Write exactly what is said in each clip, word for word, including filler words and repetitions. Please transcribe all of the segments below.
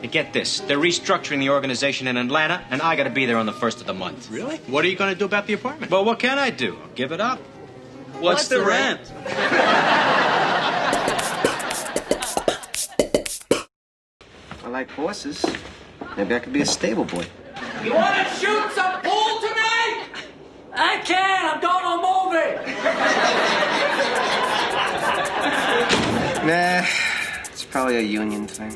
But get this, they're restructuring the organization in Atlanta, and I gotta be there on the first of the month. Really? What are you gonna do about the apartment? Well, what can I do? I'll give it up. What's, What's the, the rent? rent? I like horses. Maybe I could be a stable boy. You wanna shoot some pool tonight? I can't, I'm going to a movie. Nah, it's probably a union thing.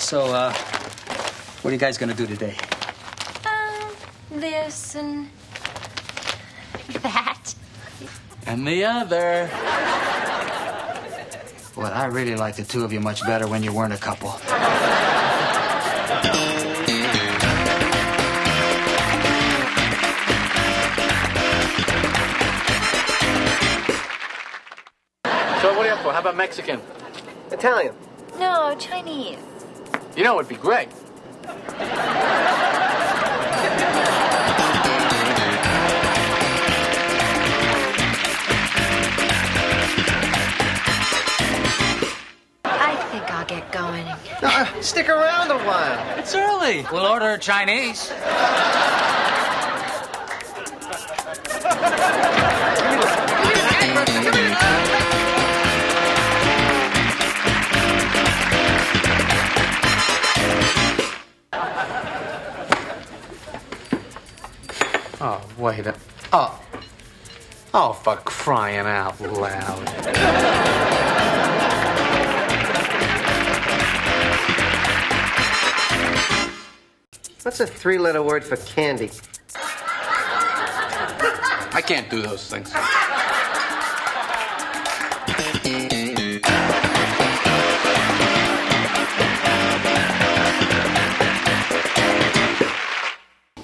So, uh, what are you guys gonna do today? Uh, this and that. And the other. Well, I really like the two of you much better when you weren't a couple. So what are you up for? How about Mexican? Italian. No, Chinese. You know, it'd be great. Get going. Uh, stick around a while. It's early. We'll order Chinese. Oh, wait a... Oh. Oh, for crying out loud. What's a three-letter word for candy? I can't do those things.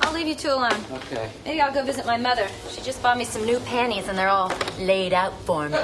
I'll leave you two alone. Okay. Maybe I'll go visit my mother. She just bought me some new panties, and they're all laid out for me.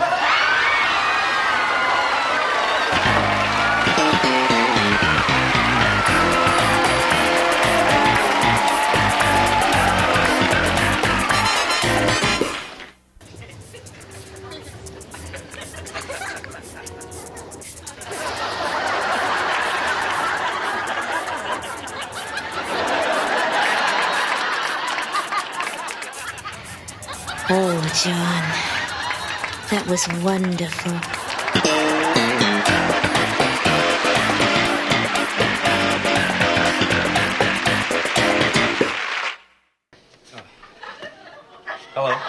Oh, John, that was wonderful. Oh. Hello. Hi.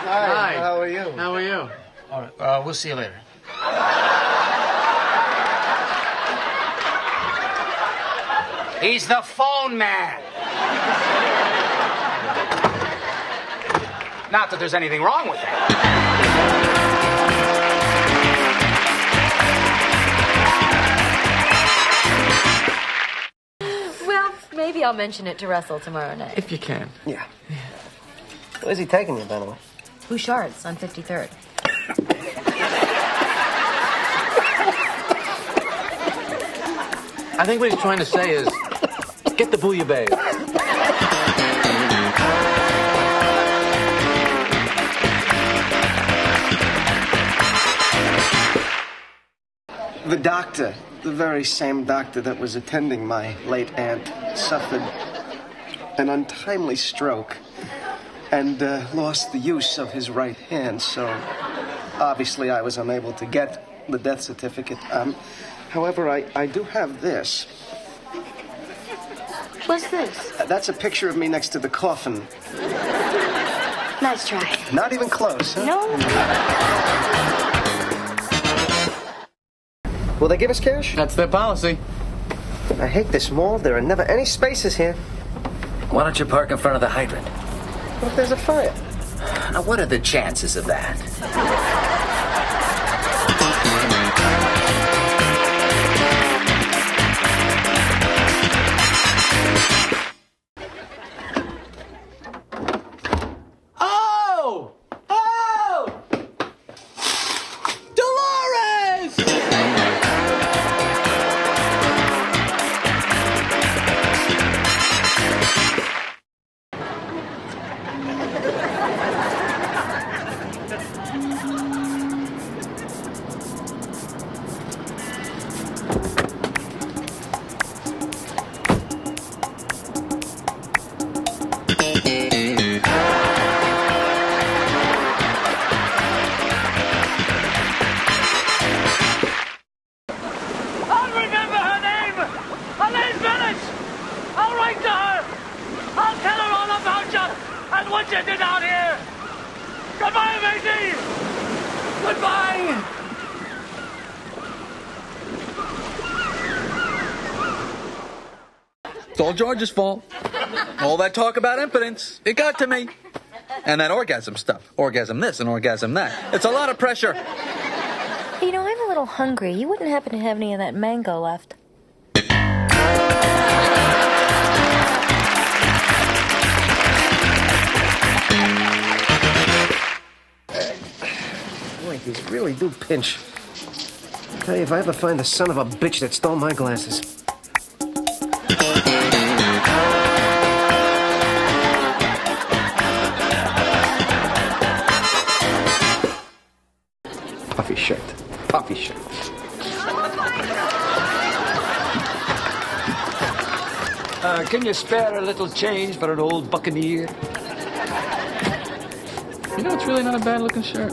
Hi. How are you? How are you? All right. Uh, we'll see you later. He's the phone man. Not that there's anything wrong with that. Well, maybe I'll mention it to Russell tomorrow night. If you can. Yeah. yeah. Where's he taking you, by the way? Bouchard's on fifty-third. I think what he's trying to say is, get the bouillabaisse. The doctor, the very same doctor that was attending my late aunt, suffered an untimely stroke and uh, lost the use of his right hand, so obviously I was unable to get the death certificate. Um, however, I, I do have this. What's this? Uh, that's a picture of me next to the coffin. Nice try. Not even close, huh? No. Will they give us cash? That's their policy. I hate this mall. There are never any spaces here. Why don't you park in front of the hydrant? What if there's a fire? Now, what are the chances of that? Oh! Oh! Dolores! crazy! Goodbye! It's all George's fault. All that talk about impotence, it got to me. And that orgasm stuff. Orgasm this and orgasm that. It's a lot of pressure. You know, I'm a little hungry. You wouldn't happen to have any of that mango left. Boy, these really do pinch. I'll tell you, if I ever find the son of a bitch that stole my glasses... Puffy shirt. Puffy shirt. Uh, can you spare a little change for an old buccaneer? You know, it's really not a bad-looking shirt.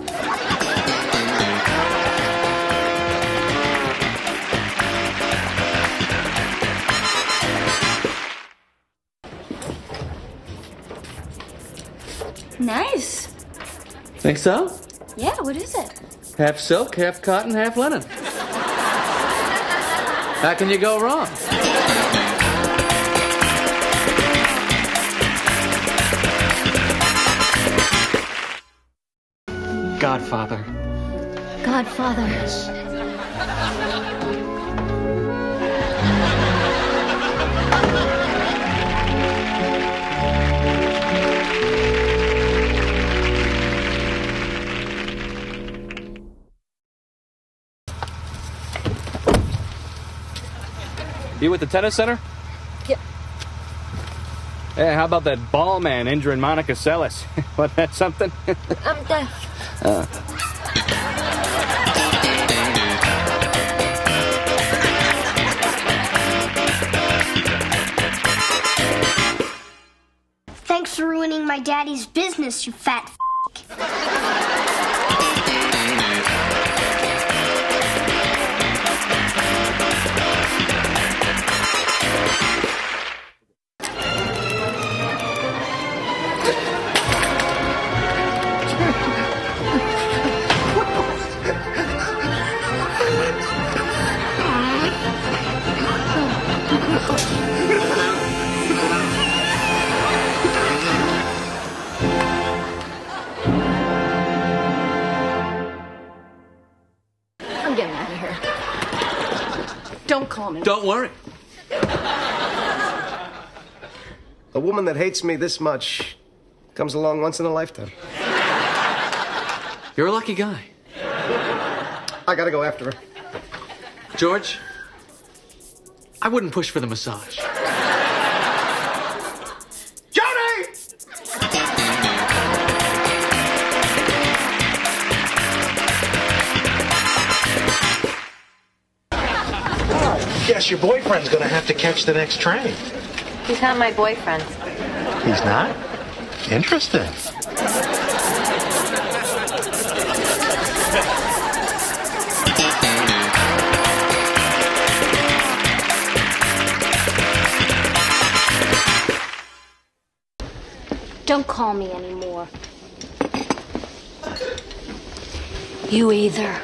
Nice. Think so? Yeah, what is it? Half silk, half cotton, half linen. How can you go wrong? Godfather. Godfather. Yes. You at the tennis center? Yep. Hey, how about that ball man injuring Monica Seles? Wasn't that something? I'm deaf. Uh. Thanks for ruining my daddy's business, you fat f***. Don't worry. A woman that hates me this much comes along once in a lifetime. You're a lucky guy. I gotta go after her. George, I wouldn't push for the massage. Yes, your boyfriend's gonna have to catch the next train. He's not my boyfriend. He's not? Interesting. Don't call me anymore. You either.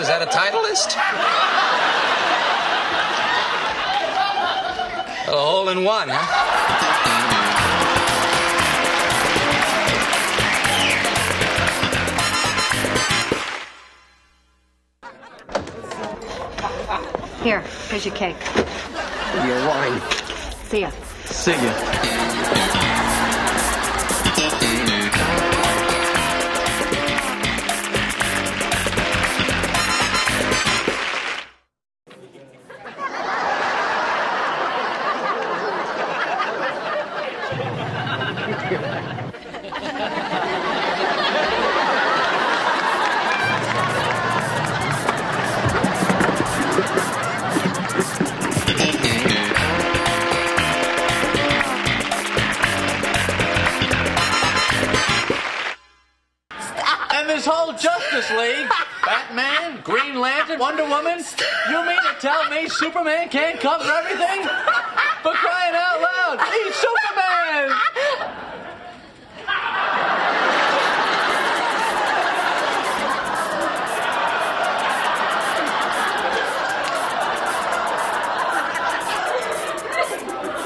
Is that a title list? A hole in one, huh? Here, here's your cake. Your wine. See ya. See ya. his whole Justice League, Batman, Green Lantern, Wonder Woman. You mean to tell me Superman can't cover everything? For crying out loud, he's Superman!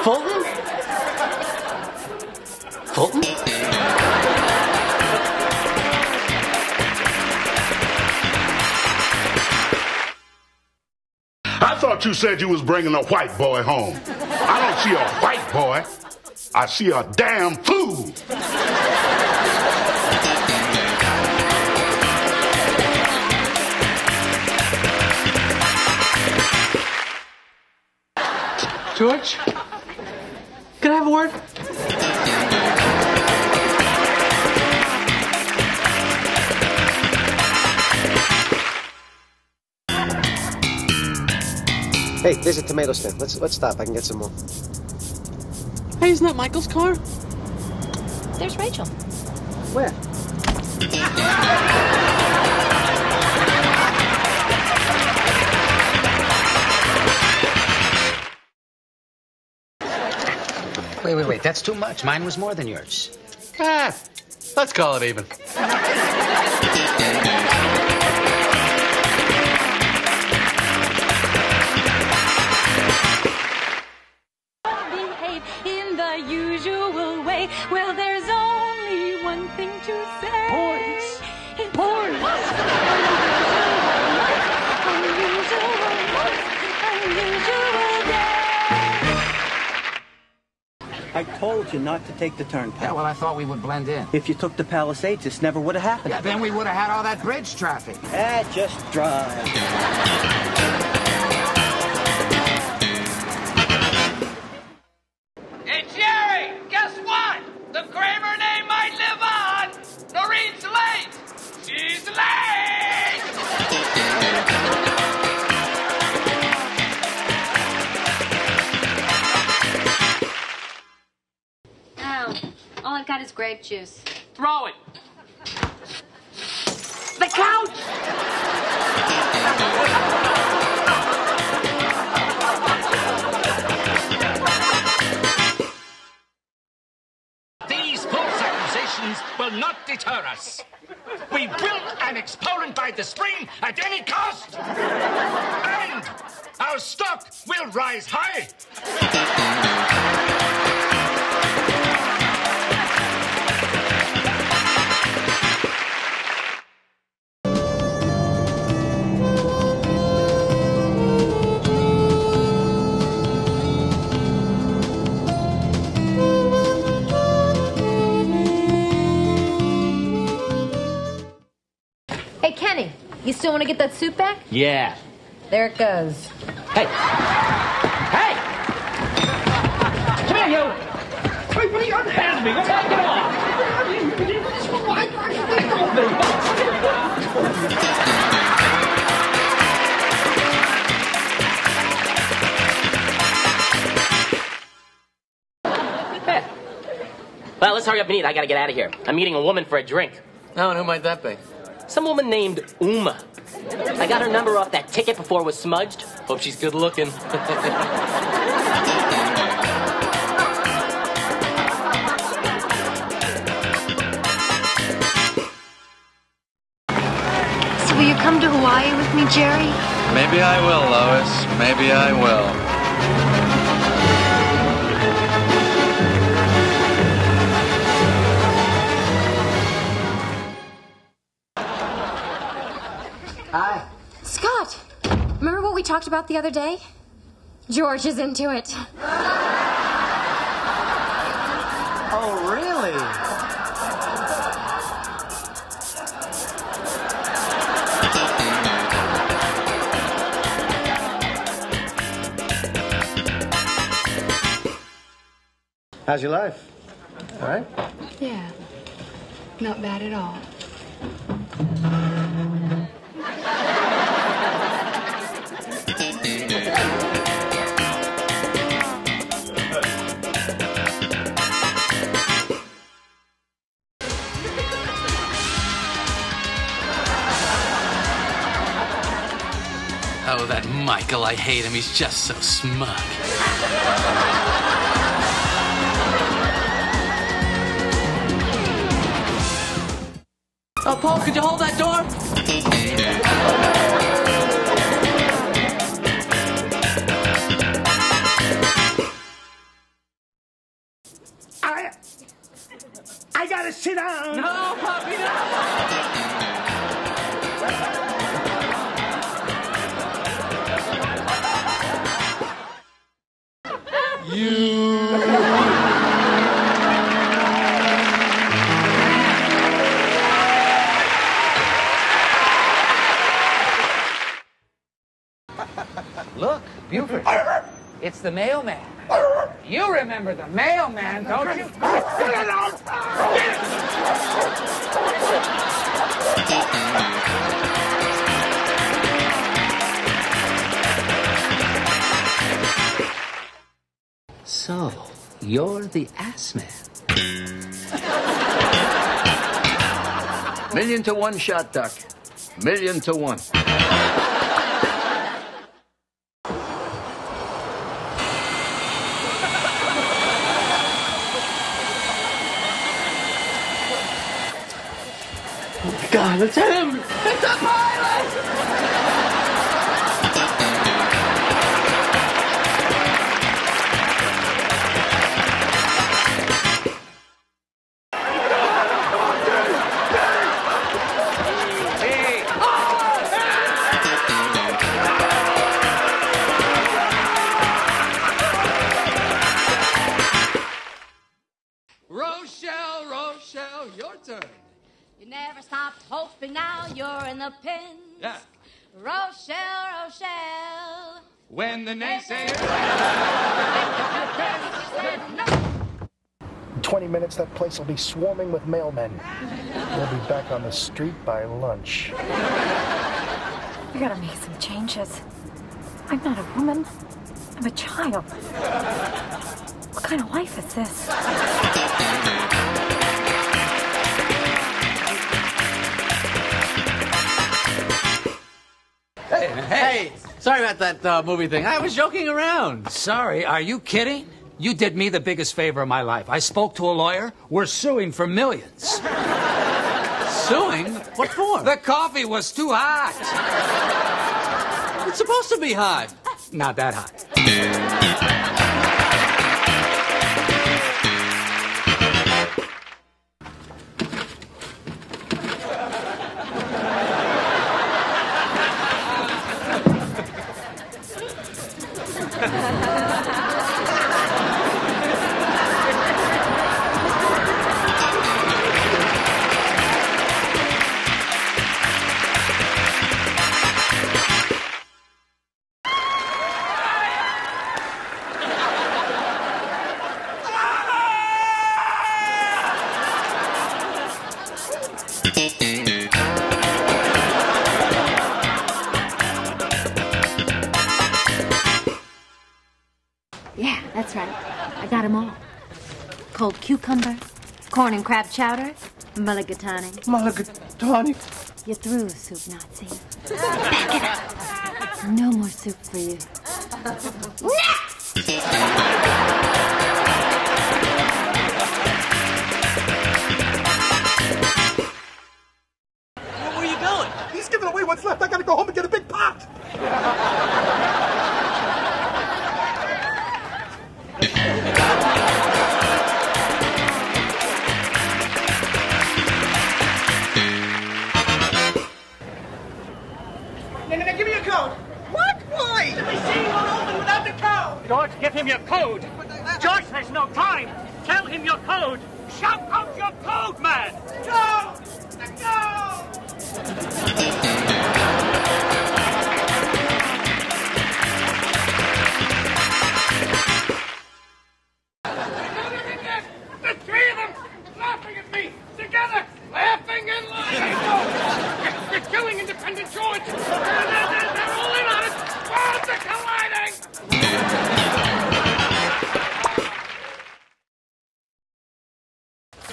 Fulton? Fulton? I thought you said you was bringing a white boy home. I don't see a white boy. I see a damn fool. George? Can I have a word? Hey, there's a tomato stand. Let's let's stop. I can get some more. Hey, isn't that Michael's car? There's Rachel. Where? Wait, wait, wait, that's too much. Mine was more than yours. Ah, let's call it even. Behave in the usual way. Well, there's only one thing to say. Boys. Boys. Unusual day. I told you not to take the turnpike. Yeah, well, I thought we would blend in. If you took the Palisades, this never would have happened. Yeah, then we would have had all that bridge traffic. Eh, just drive. Hey, Jerry, guess what? The Kramer name might live on. Noreen's late. She's late. All I've got is grape juice. Throw it. The couch! These false accusations will not deter us. We will an exponent by the spring at any cost. And our stock will rise high. You still want to get that suit back? Yeah. There it goes. Hey. Hey! Come here, you! Wait, what are you unhands me? What the get off? Well, let's hurry up and eat. I gotta get out of here. I'm meeting a woman for a drink. Oh, and who might that be? Some woman named Uma. I got her number off that ticket before it was smudged. Hope she's good looking. So will you come to Hawaii with me, Jerry? Maybe I will, Lois. Maybe I will. Hi. Scott, remember what we talked about the other day? George is into it. Oh, really? How's your life? All right? Yeah. Not bad at all. Oh, that Michael, I hate him. He's just so smug. Oh, Paul, could you hold that door? I... I gotta sit down. No, puppy, no! You... Look, Buford, it's the mailman. You remember the mailman, don't you? So, you're the ass man. Million to one shot, Doc. Million to one. God, it's him! It's a pilot! Hey! Oh! Rochelle, Rochelle, your turn. You never stopped hoping, now you're in the pins. Yeah. Rochelle, Rochelle. When the naysayers... In twenty minutes, that place will be swarming with mailmen. We'll be back on the street by lunch. We gotta make some changes. I'm not a woman. I'm a child. What kind of life is this? Hey, sorry about that uh, movie thing. I was joking around. Sorry, are you kidding? You did me the biggest favor of my life. I spoke to a lawyer. We're suing for millions. Suing? What for? The coffee was too hot. It's supposed to be hot. Not that hot. Cold cucumber, corn and crab chowder, mulligatawny. Mulligatawny? You're through, soup Nazi. Back it up. No more soup for you. Next! Where are you going? He's giving away what's left. I gotta go home and get a big pot. George, give him your code. George, there's no time. Tell him your code. Shout out your code, man. Go! Go! The three of them laughing at me together, laughing and lying. They're killing Independent George. They're, they're, they're all in on it. Worlds are colliding.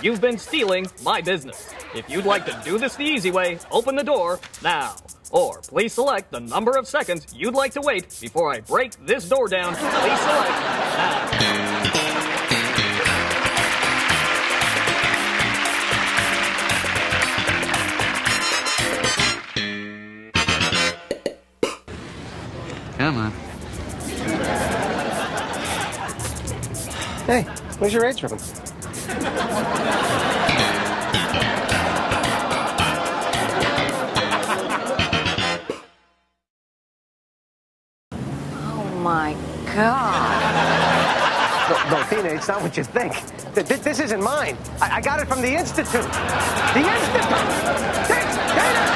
You've been stealing my business. If you'd like to do this the easy way, open the door now. Or please select the number of seconds you'd like to wait before I break this door down. Please select now. Come on. Hey, where's your age ribbon? Oh my God. No, Tina, it's not what you think. This, this isn't mine. I, I got it from the Institute. The Institute! This, Tina! Tina!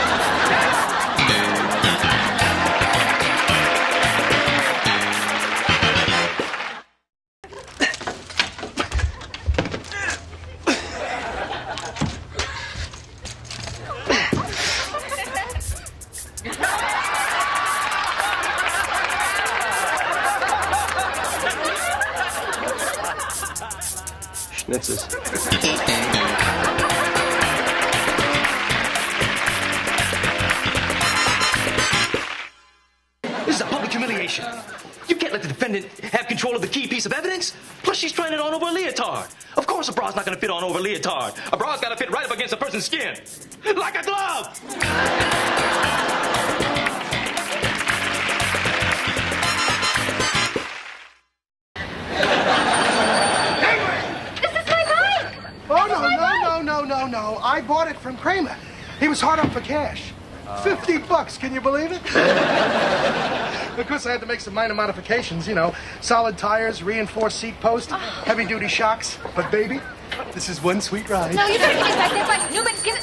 Leotard. A bra's gotta fit right up against a person's skin. Like a glove! Anyway! This is my bike! Oh, no, no, no, no, no, no. I bought it from Kramer. He was hard up for cash. Uh, Fifty bucks, can you believe it? Of course, I had to make some minor modifications, you know. Solid tires, reinforced seat post, heavy-duty shocks. But, baby... this is one sweet ride. No, you better give it back. That bike, Newman, give it.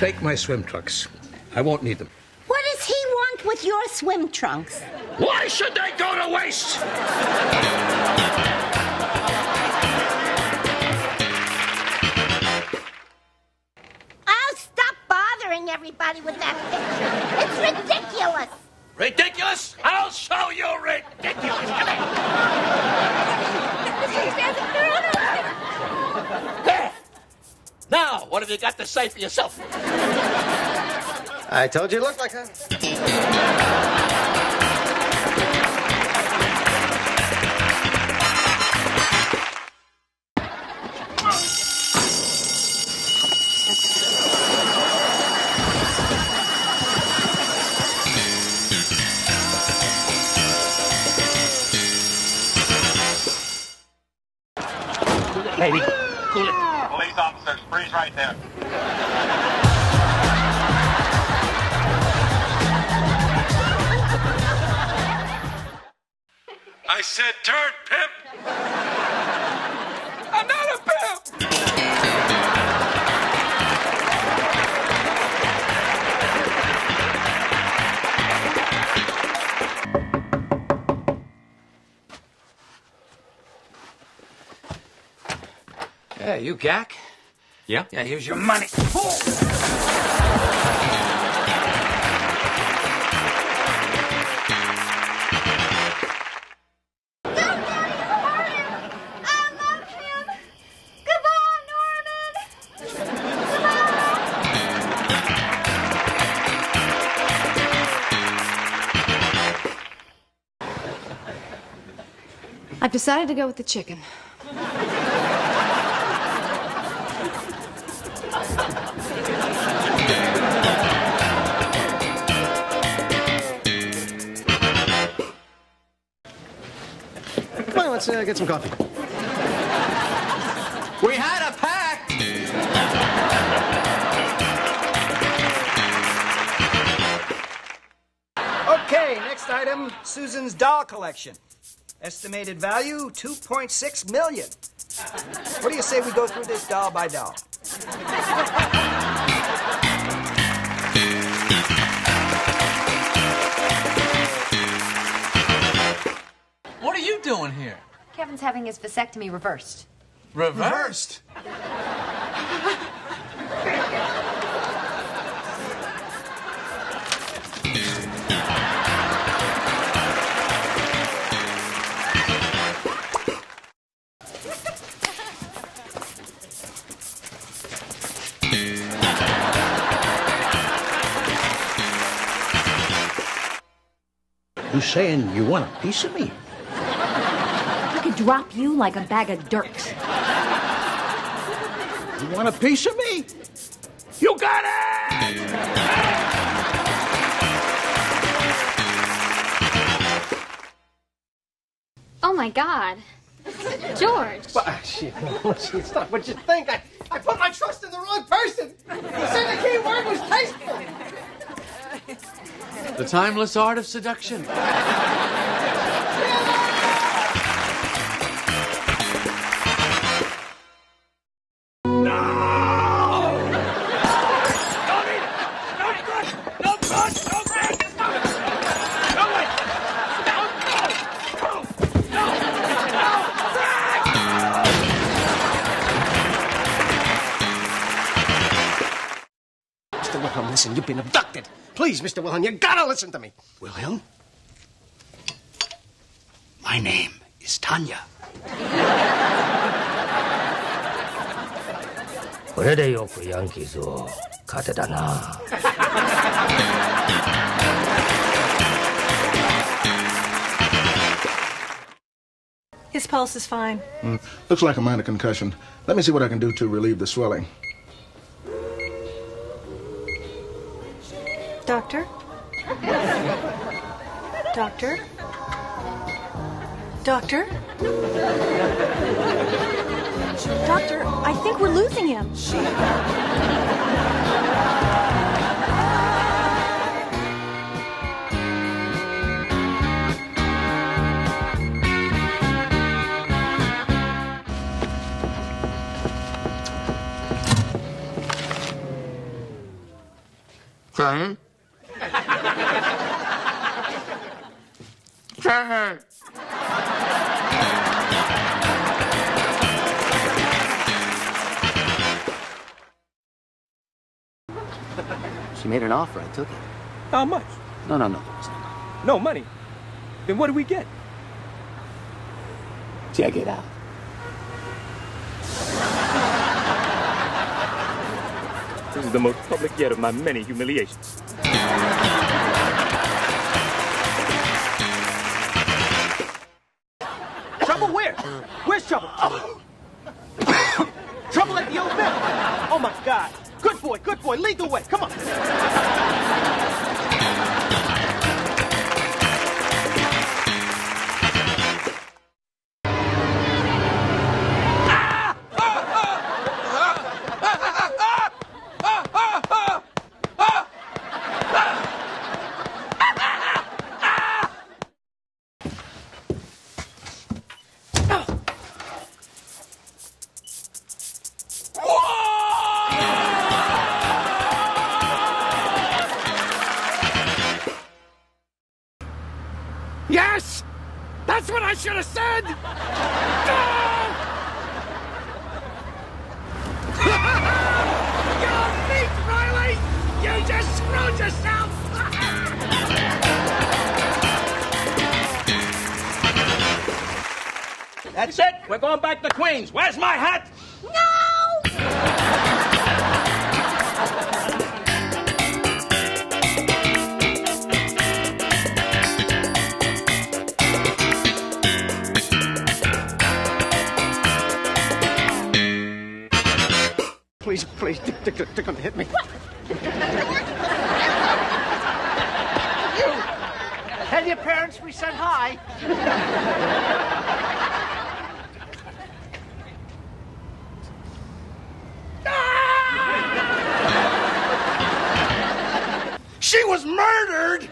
Take my swim trunks. I won't need them. What does he want with your swim trunks? Why should they go to waste? I'll stop bothering everybody with that picture. It's ridiculous. Ridiculous? I'll show you ridiculous. Come here. There. Now, what have you got to say for yourself? I told you looked like her. Baby, cool it. Police officers, freeze right there. I said, turn, pimp! I'm not a pimp! Hey, you gack? Yeah? Yeah, here's your money. Oh! I've decided to go with the chicken. Come on, let's uh, get some coffee. We had a pact! Okay, next item, Susan's doll collection. Estimated value, two point six million. What do you say we go through this doll by doll? What are you doing here? Kevin's having his vasectomy reversed. Reversed? You saying you want a piece of me? I could drop you like a bag of dirt. You want a piece of me? You got it! Oh, my God. George. Well, she, it's not what you think. I, I put my trust in the wrong person. You said the key word was tasteful. The timeless art of seduction. Listen, you've been abducted. Please, Mister Wilhelm, you gotta listen to me. Wilhelm? My name is Tanya. His pulse is fine. Mm, looks like a minor concussion. Let me see what I can do to relieve the swelling. Doctor? Doctor? Doctor? Doctor, I think we're losing him. Kramer? Kramer. She made an offer. I took it. How much? No, no, no. No money. Then what do we get? Check it out. This is the most public yet of my many humiliations. Trouble where? Where's trouble? Oh. Trouble at the old mill. Oh, my God. Good boy, good boy. Lead the way. Come on. Where's my hat? No! Please, please, they're gonna hit me. What? You! Tell your parents we said hi. She was murdered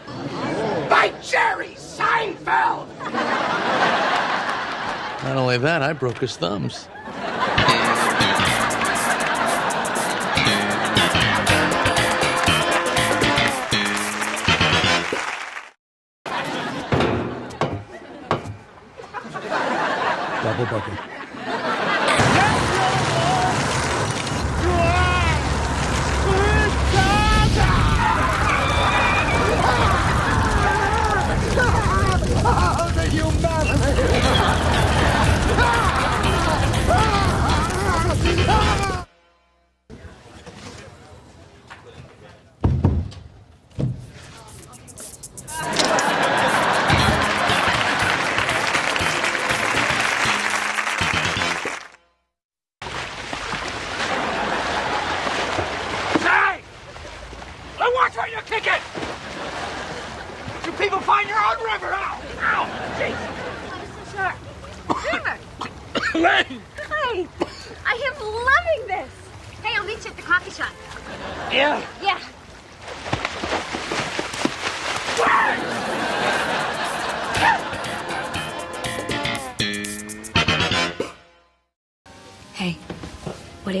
by Jerry Seinfeld! Not only that, I broke his thumbs. the bucket.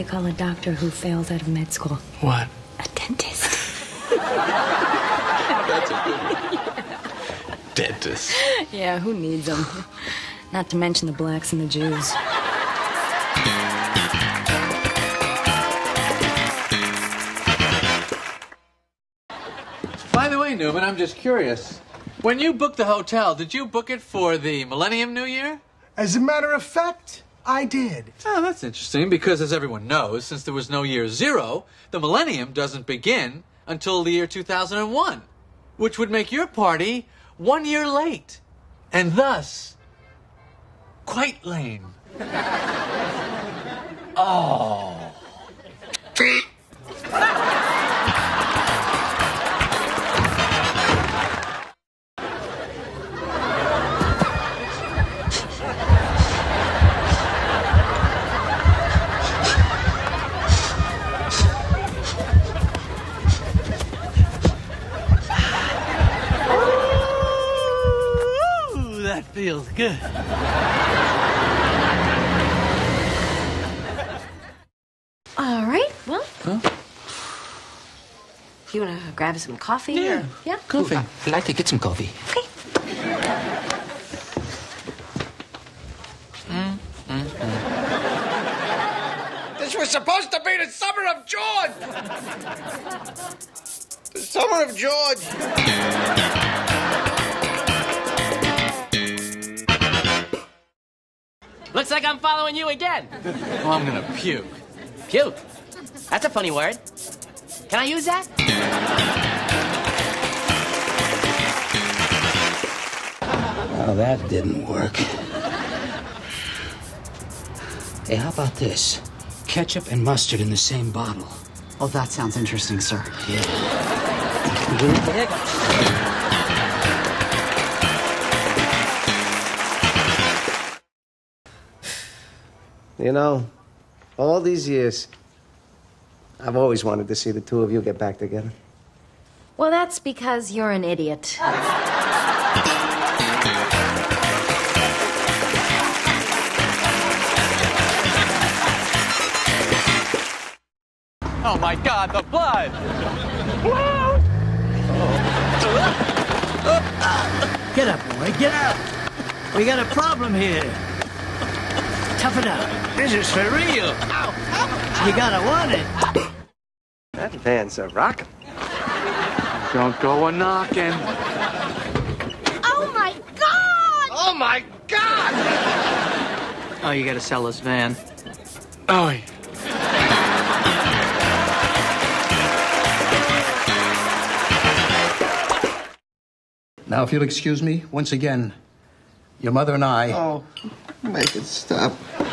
Call a doctor who fails out of med school. What? A dentist. That's a good one. Yeah. Dentist. Yeah, who needs them? Not to mention the blacks and the Jews. By the way, Newman, I'm just curious. When you booked the hotel, did you book it for the Millennium New Year? As a matter of fact, I did. Oh, that's interesting, because as everyone knows, since there was no year zero, the millennium doesn't begin until the year two thousand one, which would make your party one year late, and thus, quite lame. Oh. Feels good. All right, well. Huh? You want to grab some coffee? Yeah, or, yeah? coffee. Ooh, I'd like to get some coffee. Okay. Mm, mm, mm. This was supposed to be the summer of George! The summer of George! Looks like I'm following you again. Oh, I'm gonna puke. Puke? That's a funny word. Can I use that? Well, that didn't work. Hey, how about this? Ketchup and mustard in the same bottle. Oh, that sounds interesting, sir. Yeah. You know, all these years, I've always wanted to see the two of you get back together. Well, that's because you're an idiot. Oh, my God, the blood! Blood! Oh. Get up, boy, get up! We got a problem here. Tough it up. This is for real. Ow, ow, you gotta want it. That van's a rockin'. Don't go a knockin'. Oh my God! Oh my God! Oh, you gotta sell this van. Oh, yeah. Now, if you'll excuse me, once again, your mother and I... Oh. Make it stop. I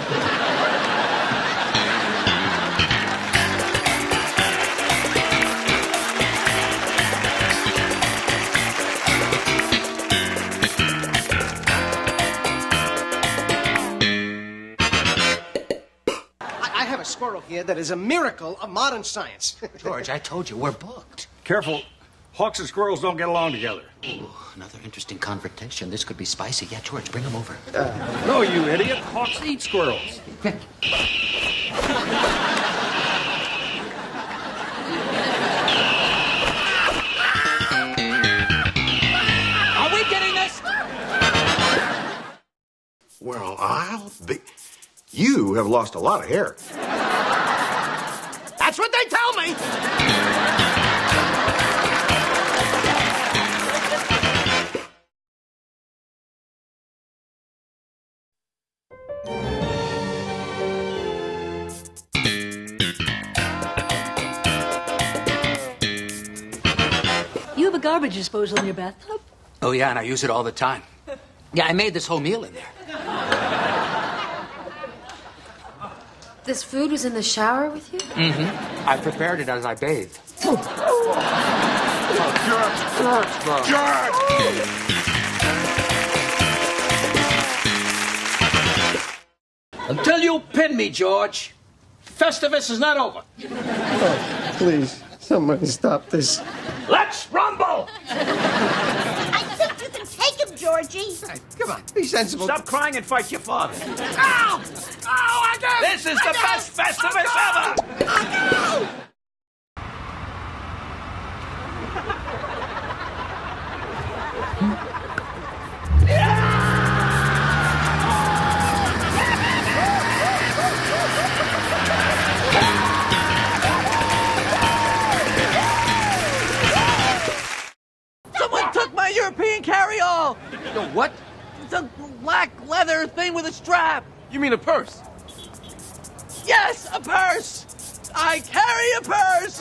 have a squirrel here that is a miracle of modern science. George, I told you, we're booked. Careful. Hawks and squirrels don't get along together. Ooh, another interesting confrontation. This could be spicy. Yeah, George, bring them over. Uh, no, you idiot. Hawks eat squirrels. Are we getting this? Well, I'll be... You have lost a lot of hair. That's what they tell me. You have a garbage disposal in your bathtub? Oh, yeah, and I use it all the time. Yeah, I made this whole meal in there. This food was in the shower with you? Mm-hmm. I prepared it as I bathed. Oh, George! George! George! Until you pin me, George, Festivus is not over. Oh, please, somebody stop this. Let's rumble! Georgie. Hey, come on, be sensible. Stop crying and fight your father. Ow! Ow, I got it! This is the best Festivus ever! I know! Carry-all! The what? It's a black leather thing with a strap. You mean a purse? Yes, a purse! I carry a purse!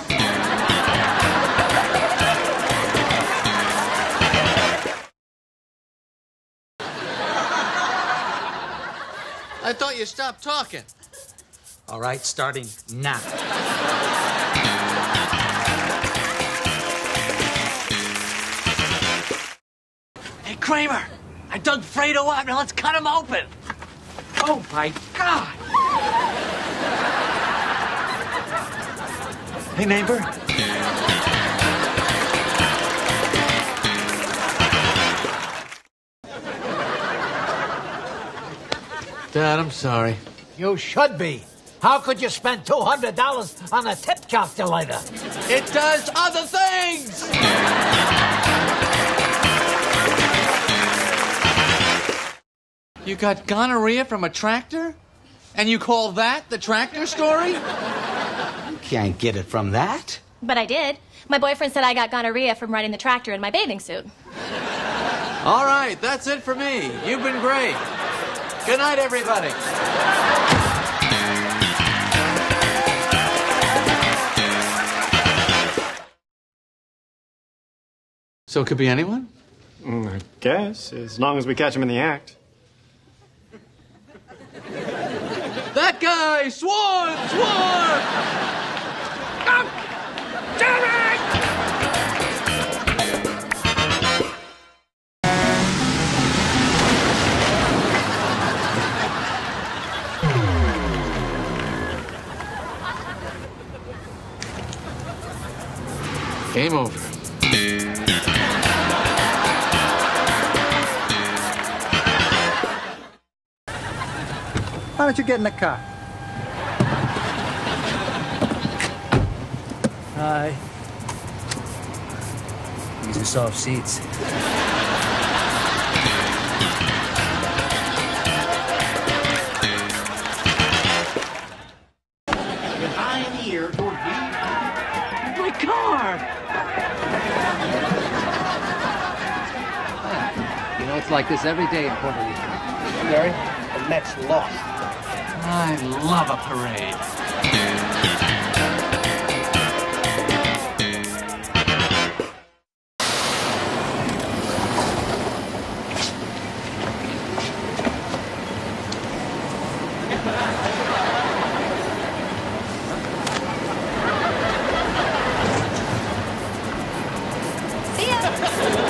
I thought you stopped talking. All right, starting now. Kramer, I dug Fredo up. Now let's cut him open. Oh, my God. Hey, neighbor. Dad, I'm sorry. You should be. How could you spend two hundred dollars on a tip calculator? It does other things. You got gonorrhea from a tractor? And you call that the tractor story? You can't get it from that. But I did. My boyfriend said I got gonorrhea from riding the tractor in my bathing suit. All right, that's it for me. You've been great. Good night, everybody. So it could be anyone? Mm, I guess, as long as we catch him in the act. That guy swore, swore! Oh, damn it! Game over. Why don't you get in the car? Hi. These are soft seats. I am here for you. My car! You know, it's like this every day in Puerto Rico. Jerry, the Mets lost. I love a parade. See ya!